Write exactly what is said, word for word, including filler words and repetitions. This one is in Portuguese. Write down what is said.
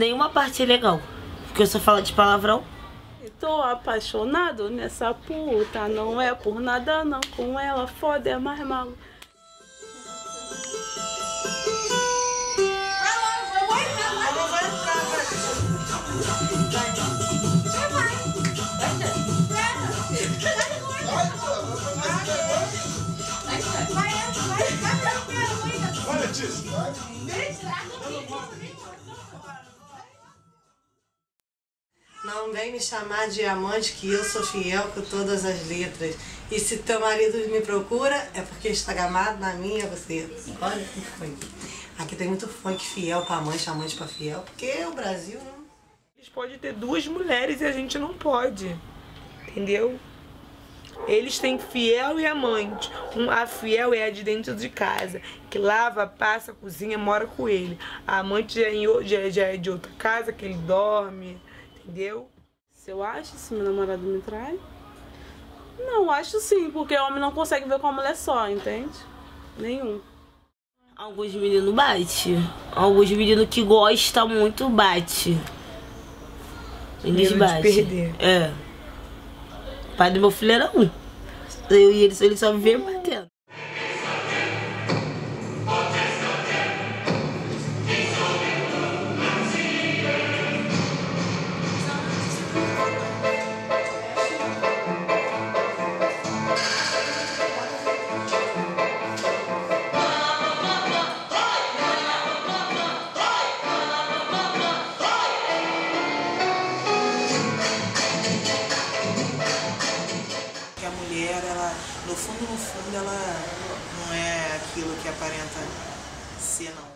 nenhuma parte legal, porque eu só falo de palavrão. Tô apaixonado nessa puta, não é por nada não, com ela foda é mais mal. Não vem me chamar de amante, que eu sou fiel com todas as letras. E se teu marido me procura, é porque está gamado na minha você. Olha que funk. Aqui tem muito funk fiel para amante, amante para fiel, porque o Brasil não... Eles podem ter duas mulheres e a gente não pode, entendeu? Eles têm fiel e amante. Um, a fiel é a de dentro de casa, que lava, passa, cozinha, mora com ele. A amante já é, em, já, já é de outra casa, que ele dorme, entendeu? Se eu acho se meu namorado me trai? Não, acho sim, porque o homem não consegue ver com a mulher só, entende? Nenhum. Alguns meninos batem. Alguns meninos que gostam muito batem. Eles batem. Perder. É. O pai do meu filho era um. Eu e ele, ele só me vê batendo. No fundo, no fundo, ela não é aquilo que aparenta ser, não.